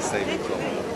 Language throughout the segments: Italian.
Questa è più comoda.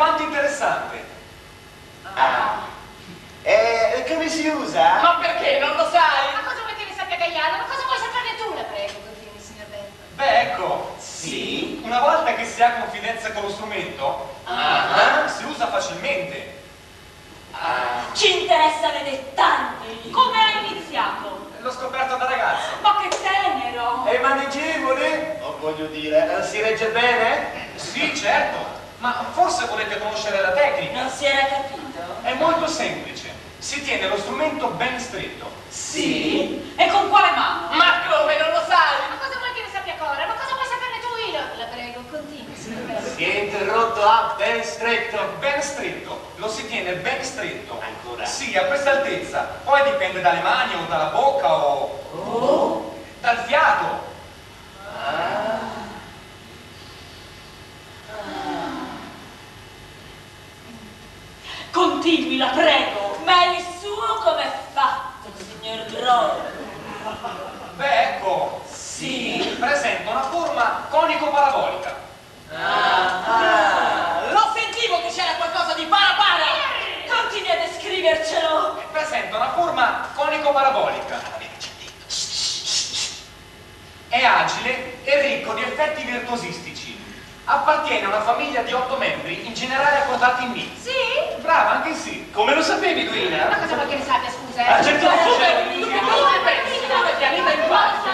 quanto interessante. Come si usa? Ma perché? Non lo sai? Ma cosa vuoi che ne sappia Gagliano? Ma cosa vuoi saperne tu? La prego, continui, signor Bento. Beh, ecco. Sì? Una volta che si ha confidenza con lo strumento, si usa facilmente. Ci interessa vedere tanti. Come hai iniziato? L'ho scoperto da ragazzo. Ma che tenero! È maneggevole? Oh, voglio dire, si regge bene? Sì, certo. Ma forse volete conoscere la tecnica? Non si era capito? È molto semplice. Si tiene lo strumento ben stretto. Sì? E con quale mano? Ma come, non lo sai? Ma cosa vuoi che ne sappia ancora? Ma cosa vuoi saperne tu, Ilo? La prego, continui, signora. Si è interrotto a ben stretto. Ben stretto. Lo si tiene ben stretto. Ancora? Sì, a questa altezza. Poi dipende dalle mani o dalla bocca o... Oh? Dal fiato. Continui, la prego. Ma il suo com'è fatto, signor Gross? Beh, ecco. Sì. Presenta una forma conico-parabolica. Lo sentivo che c'era qualcosa di para-para. Continui a descrivercelo. Presenta una forma conico-parabolica. È agile e ricco di effetti virtuosistici. Appartiene a una famiglia di 8 membri, in generale accordati in B. Sì? Brava, anche sì. Come lo sapevi, Duina? Ma cosa vuoi che ne sappia, scusa? Ah, certo, come pensi? Come pianeta in quattro?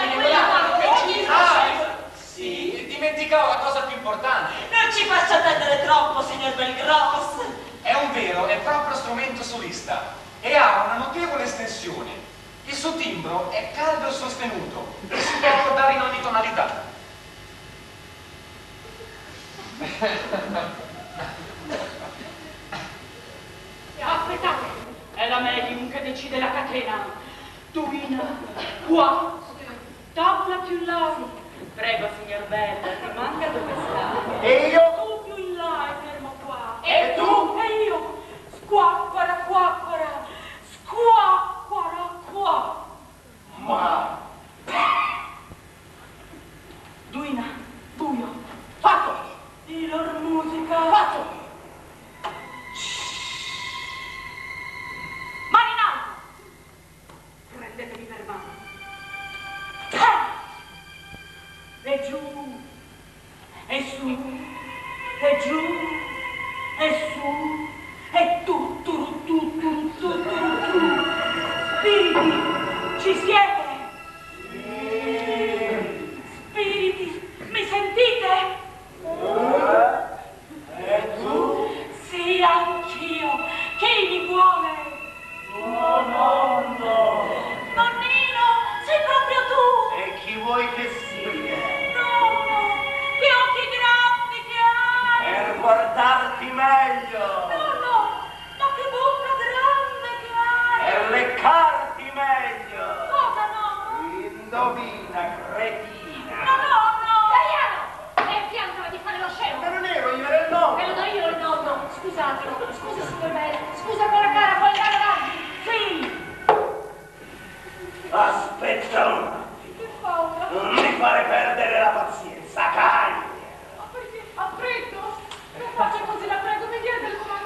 Sì? Dimenticavo la cosa più importante. Non ci faccio attendere troppo, signor Belgros. È un vero e proprio strumento solista e ha una notevole estensione. Il suo timbro è caldo e sostenuto e si può accordare in ogni tonalità. Aspettate, è la medium che decide la catena. Duina, qua, tavola più in là. Prego, signor Bella, rimanga dove sta. E io? Tu più in là e fermo qua. E tu? E io? Squacquara, quacquara, squacquara, qua. Ma... Duina, buio, fatto! Di loro musica. Fatto! Mani in alto! Prendetemi per mano. E giù, e su, e giù, e su, e tu. Spiriti, ci siete? Spiriti, mi sentite? E tu? Sì, anch'io. Chi mi vuole? Tuo nonno. Nonnino, sei proprio tu. E chi vuoi che sia? Nonno, che occhi grandi che hai. Per guardarti meglio. Nonno, ma che bocca grande che hai. Per leccarti meglio. Cosa, nonno? Indovina, cretina. Ma non ero io, era il nonno! No, io ero il nonno! Scusatelo! Scusi, signor Bella! Scusa con la cara, puoi andare avanti! Sì! Aspetta un attimo! Che paura! Non mi fare perdere la pazienza, cari! Ma perché? Ha freddo? Non faccia così, la prego, mi dia del cuore!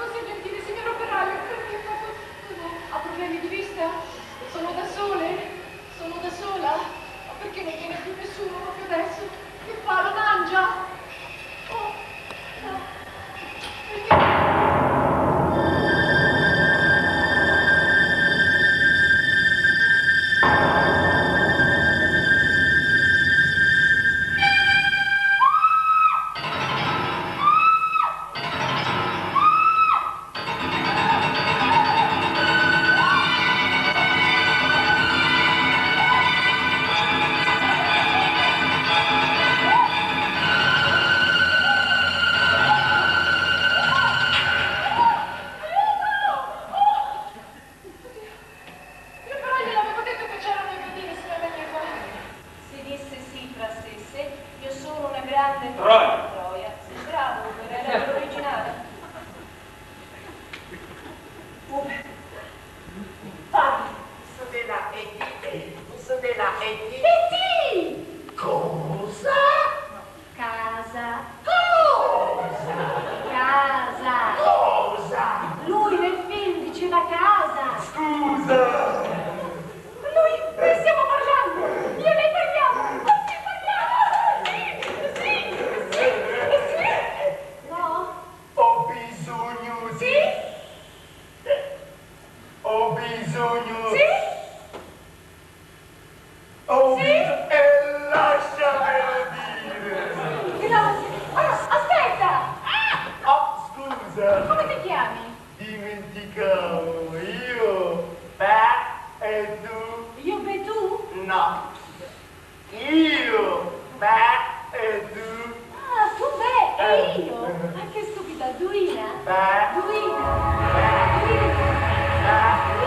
Scusa. Come ti chiami? Dimenticavo, io. Beh, e tu? Io e tu? No. Io. Beh, e tu? Ah, tu beh, e io? Ma che stupida, Duina. Beh. Duina. Beh. Duina. Beh.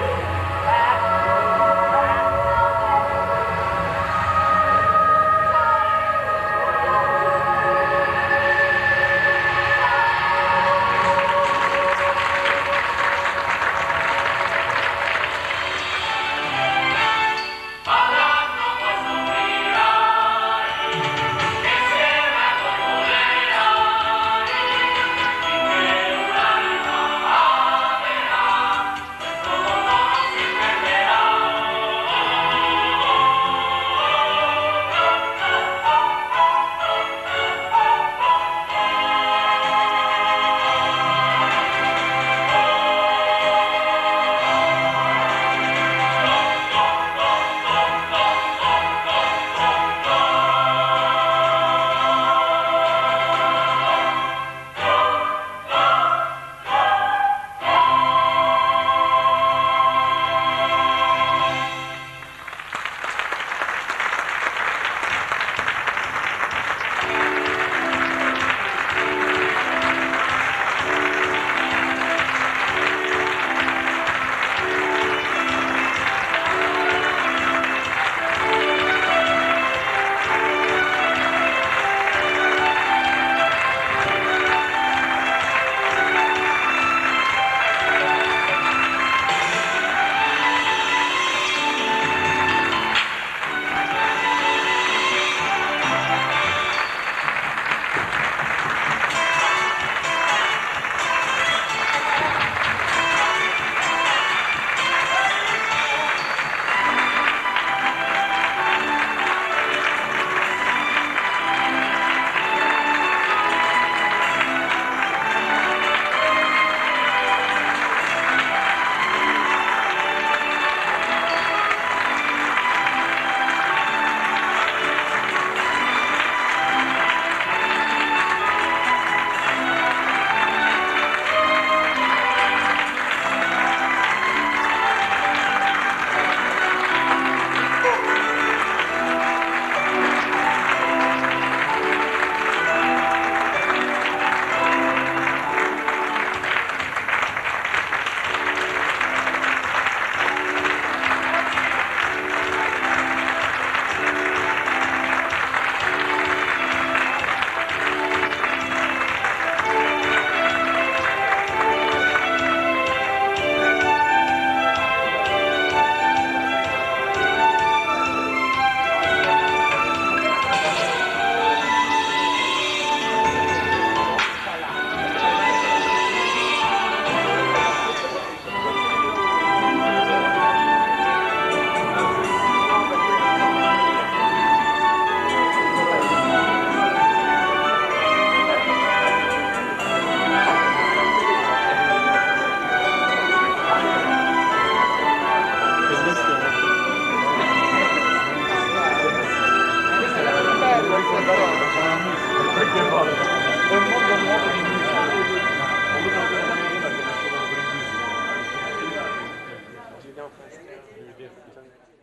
Thank you.